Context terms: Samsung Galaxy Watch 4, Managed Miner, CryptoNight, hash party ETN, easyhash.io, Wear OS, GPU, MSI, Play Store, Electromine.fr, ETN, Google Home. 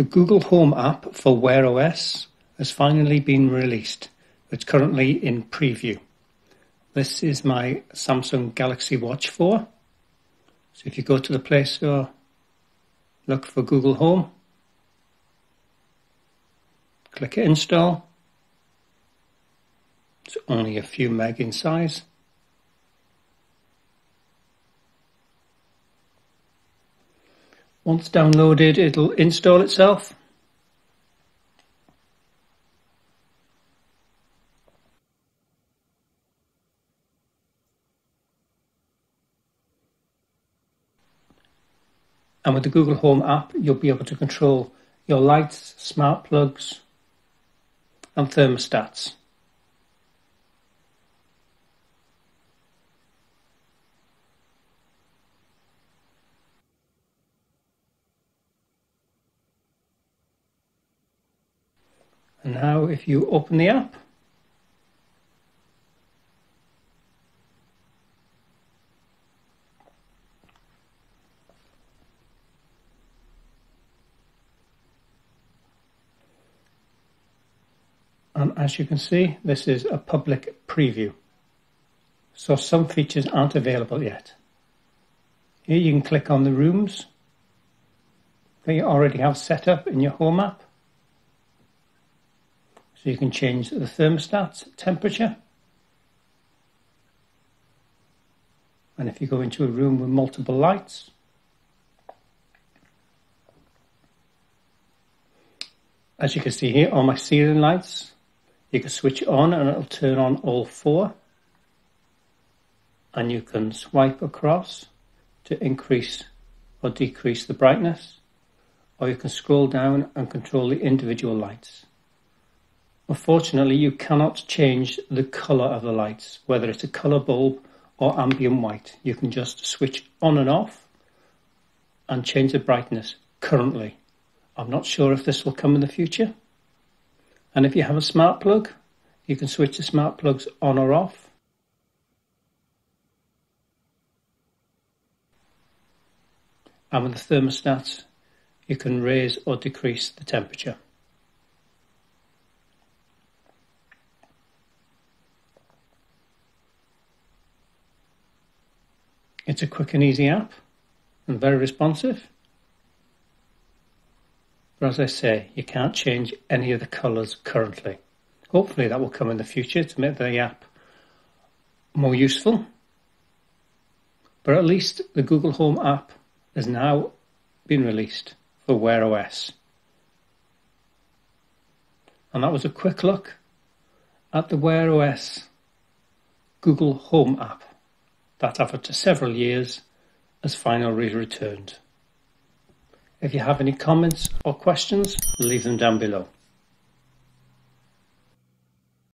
The Google Home app for Wear OS has finally been released. It's currently in preview. This is my Samsung Galaxy Watch 4. So if you go to the Play Store, look for Google Home, click install. It's only a few meg in size. Once downloaded, it'll install itself. And with the Google Home app, you'll be able to control your lights, smart plugs, and thermostats. And now if you open the app, and as you can see, this is a public preview, so some features aren't available yet. Here you can click on the rooms that you already have set up in your Home app. So you can change the thermostat's temperature. And if you go into a room with multiple lights, as you can see here on my ceiling lights, you can switch on and it'll turn on all four. And you can swipe across to increase or decrease the brightness, or you can scroll down and control the individual lights. Unfortunately, you cannot change the colour of the lights, whether it's a colour bulb or ambient white. You can just switch on and off and change the brightness currently. I'm not sure if this will come in the future. And if you have a smart plug, you can switch the smart plugs on or off. And with the thermostat, you can raise or decrease the temperature. It's a quick and easy app and very responsive. But as I say, you can't change any of the colours currently. Hopefully that will come in the future to make the app more useful. But at least the Google Home app has now been released for Wear OS. And that was a quick look at the Wear OS Google Home app. That after several years has finally returned. If you have any comments or questions, leave them down below.